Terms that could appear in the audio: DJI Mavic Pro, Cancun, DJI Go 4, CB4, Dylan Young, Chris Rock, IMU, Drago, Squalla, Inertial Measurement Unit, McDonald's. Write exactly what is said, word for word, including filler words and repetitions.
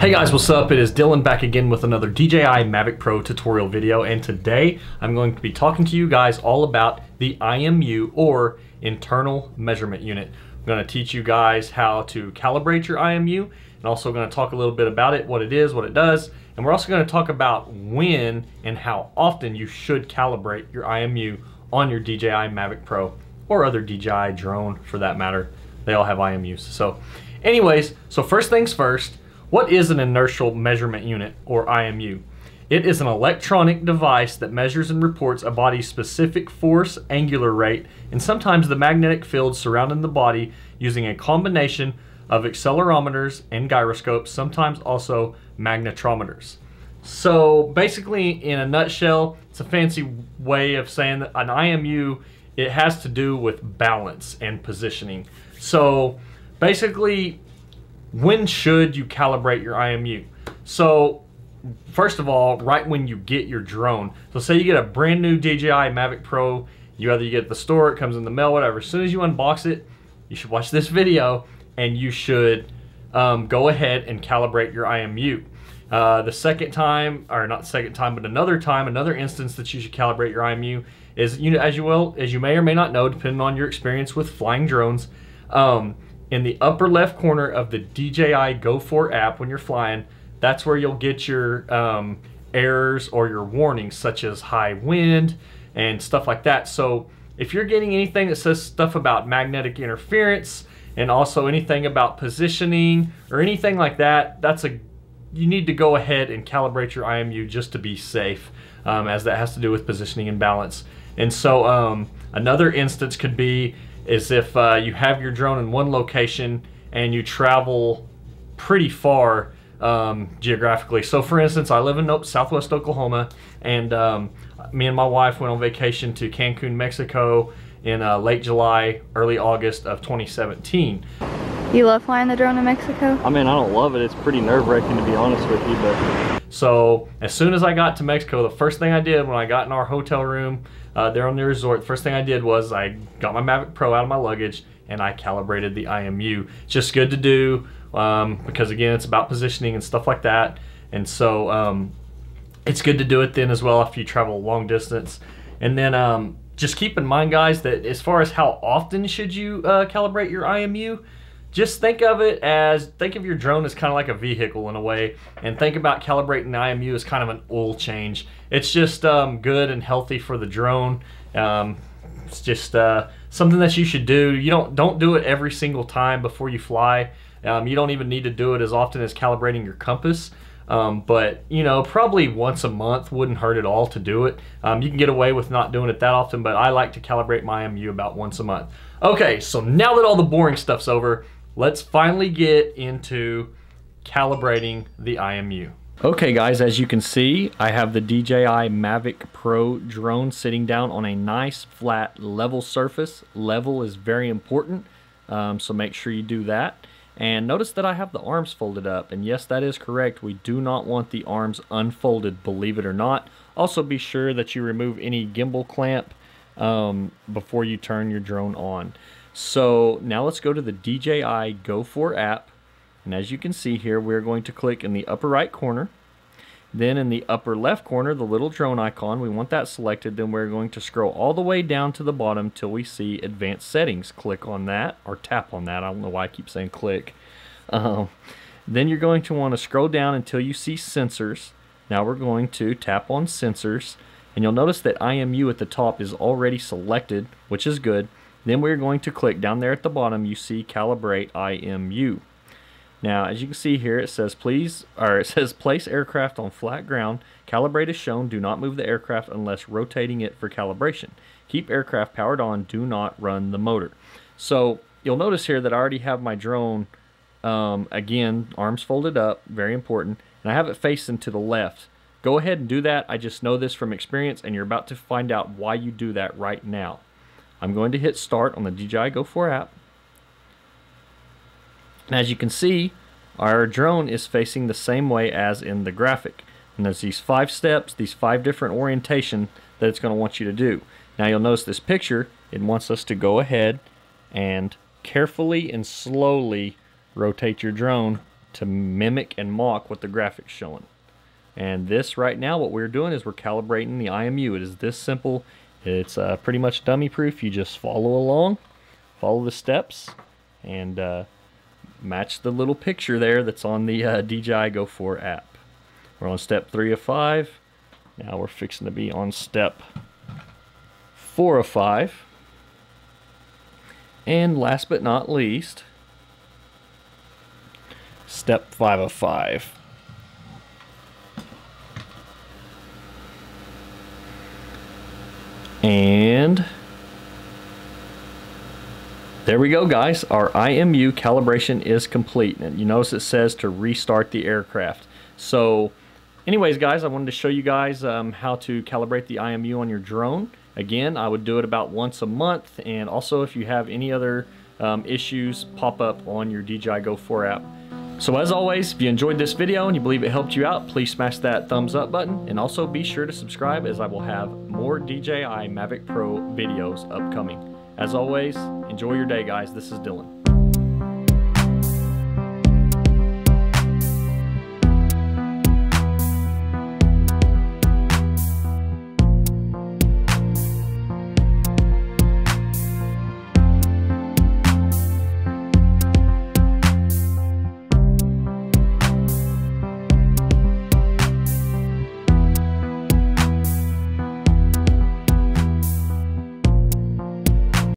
Hey guys, what's up? It is Dylan back again with another D J I Mavic Pro tutorial video, and today I'm going to be talking to you guys all about the I M U, or internal measurement unit. I'm going to teach you guys how to calibrate your I M U, and also going to talk a little bit about it, what it is, what it does, and we're also going to talk about when and how often you should calibrate your I M U on your D J I Mavic Pro or other D J I drone for that matter. They all have I M Us. So anyways, so first things first, what is an inertial measurement unit, or I M U? It is an electronic device that measures and reports a body's specific force, angular rate, and sometimes the magnetic field surrounding the body using a combination of accelerometers and gyroscopes, sometimes also magnetometers. So basically, in a nutshell, it's a fancy way of saying that an I M U, it has to do with balance and positioning. So basically, when should you calibrate your I M U? So first of all, right when you get your drone. So say you get a brand new D J I Mavic Pro, you either you get it at the store, it comes in the mail, whatever. As soon as you unbox it, you should watch this video and you should um, go ahead and calibrate your I M U. Uh, the second time, or not second time, but another time, another instance that you should calibrate your I M U is, you know, as you will, as you may or may not know, depending on your experience with flying drones, um, in the upper left corner of the D J I Go four app when you're flying, that's where you'll get your um, errors or your warnings, such as high wind and stuff like that. So if you're getting anything that says stuff about magnetic interference and also anything about positioning or anything like that, that's a you need to go ahead and calibrate your I M U just to be safe, um, as that has to do with positioning and balance. And so um, another instance could be is if uh, you have your drone in one location and you travel pretty far um, geographically. So for instance, I live in nope, Southwest Oklahoma, and um, me and my wife went on vacation to Cancun, Mexico in uh, late July, early August of twenty seventeen. You love flying the drone in Mexico? I mean, I don't love it. It's pretty nerve-wracking, to be honest with you. But so as soon as I got to Mexico, the first thing I did when I got in our hotel room uh, there on the resort, the first thing I did was I got my Mavic Pro out of my luggage and I calibrated the I M U. It's just good to do um, because, again, it's about positioning and stuff like that. And so um, it's good to do it then as well if you travel long distance. And then um, just keep in mind, guys, that as far as how often should you uh, calibrate your I M U, just think of it as, think of your drone as kind of like a vehicle in a way, and think about calibrating the I M U as kind of an oil change. It's just um, good and healthy for the drone. Um, it's just uh, something that you should do. You don't, don't do it every single time before you fly. Um, you don't even need to do it as often as calibrating your compass. Um, but, you know, probably once a month wouldn't hurt at all to do it. Um, you can get away with not doing it that often, but I like to calibrate my I M U about once a month. Okay, so now that all the boring stuff's over, let's finally get into calibrating the I M U. Okay guys, as you can see, I have the D J I Mavic Pro drone sitting down on a nice flat level surface. Level is very important, um, so make sure you do that. And notice that I have the arms folded up, and yes, that is correct. We do not want the arms unfolded, believe it or not. Also be sure that you remove any gimbal clamp um, before you turn your drone on. So now let's go to the D J I Go four app, and as you can see here, we're going to click in the upper right corner. Then in the upper left corner, the little drone icon, we want that selected. Then we're going to scroll all the way down to the bottom till we see advanced settings. Click on that, or tap on that. I don't know why I keep saying click. Um, then you're going to want to scroll down until you see sensors. Now we're going to tap on sensors, and you'll notice that I M U at the top is already selected, which is good. Then we're going to click down there at the bottom, you see calibrate I M U. Now, as you can see here, it says please, or it says place aircraft on flat ground. Calibrate is shown. Do not move the aircraft unless rotating it for calibration. Keep aircraft powered on. Do not run the motor. So you'll notice here that I already have my drone, um, again, arms folded up, very important. And I have it facing to the left. Go ahead and do that. I just know this from experience, and you're about to find out why you do that right now. I'm going to hit start on the D J I Go four app. And as you can see, our drone is facing the same way as in the graphic. And there's these five steps, these five different orientation that it's going to want you to do. Now you'll notice this picture, it wants us to go ahead and carefully and slowly rotate your drone to mimic and mock what the graphic's showing. And this right now, what we're doing is we're calibrating the I M U. It is this simple. It's uh, pretty much dummy proof. You just follow along, follow the steps, and uh, match the little picture there that's on the uh, D J I Go four app. We're on step three of five. Now we're fixing to be on step four of five. And last but not least, step five of five. And there we go, guys. Our I M U calibration is complete. And you notice it says to restart the aircraft. So anyways, guys, I wanted to show you guys um, how to calibrate the I M U on your drone. Again, I would do it about once a month. And also, if you have any other um, issues pop up on your D J I Go four app. So as always, if you enjoyed this video and you believe it helped you out, please smash that thumbs up button, and also be sure to subscribe, as I will have more D J I Mavic Pro videos upcoming. As always, enjoy your day, guys. This is Dylan.